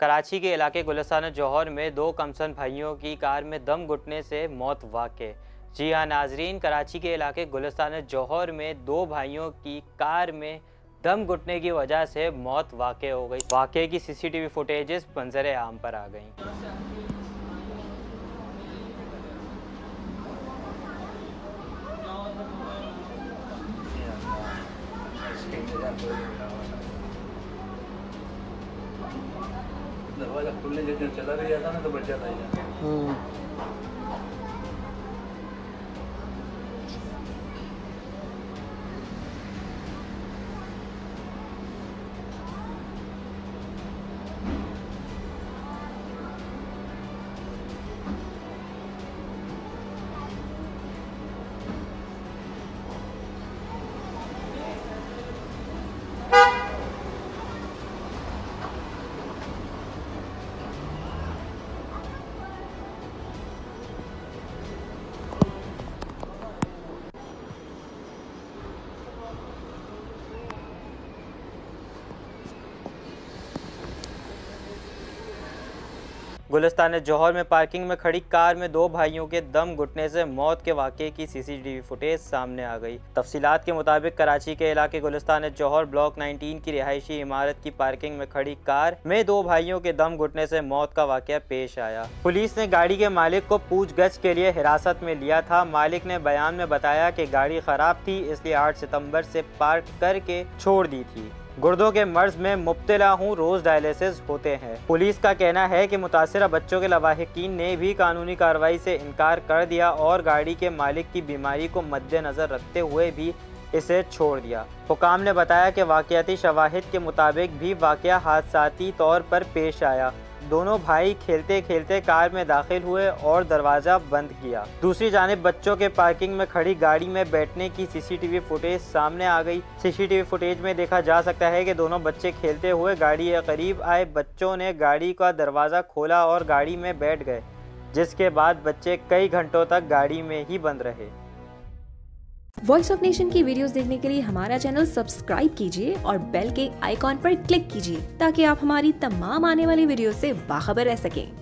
कराची के इलाके गुलिस्तान जौहर में दो कमसन भाइयों की कार में दम घुटने से मौत वाक़े। जी हाँ नाजरीन, कराची के इलाके गुलिस्तान जौहर में दो भाइयों की कार में दम घुटने की वजह से मौत वाक़े हो गई। वाक़े की सीसीटीवी फुटेजेस मंजर आम पर आ गई। दरवाजा खुलने जैसे चला भी जाता ना तो बच जाता है। गुलिस्तान जौहर में पार्किंग में खड़ी कार में दो भाइयों के दम घुटने से मौत के वाक़े की सीसीटीवी फुटेज सामने आ गई। तफसीलात के मुताबिक कराची के इलाके गुलिस्तान जौहर ब्लॉक 19 की रिहायशी इमारत की पार्किंग में खड़ी कार में दो भाइयों के दम घुटने से मौत का वाक़या पेश आया। पुलिस ने गाड़ी के मालिक को पूछगछ के लिए हिरासत में लिया था। मालिक ने बयान में बताया कि गाड़ी खराब थी, इसलिए 8 सितम्बर से पार्क करके छोड़ दी थी। गुर्दों के मर्ज में मुब्तला हूँ, रोज डायलिसिस होते हैं। पुलिस का कहना है कि मुतासिरा बच्चों के लवाहिकीन ने भी कानूनी कार्रवाई से इनकार कर दिया और गाड़ी के मालिक की बीमारी को मद्देनजर रखते हुए भी इसे छोड़ दिया। हुकाम ने बताया कि वाक़ियाती शवाहिद के मुताबिक भी वाक़या हादसाती तौर पर पेश आया। दोनों भाई खेलते खेलते कार में दाखिल हुए और दरवाज़ा बंद किया। दूसरी जानिब बच्चों के पार्किंग में खड़ी गाड़ी में बैठने की सीसीटीवी फुटेज सामने आ गई। सीसीटीवी फुटेज में देखा जा सकता है कि दोनों बच्चे खेलते हुए गाड़ी के करीब आए। बच्चों ने गाड़ी का दरवाज़ा खोला और गाड़ी में बैठ गए, जिसके बाद बच्चे कई घंटों तक गाड़ी में ही बंद रहे। वॉइस ऑफ नेशन की वीडियोस देखने के लिए हमारा चैनल सब्सक्राइब कीजिए और बेल के आइकॉन पर क्लिक कीजिए ताकि आप हमारी तमाम आने वाली वीडियो से बाखबर रह सकें।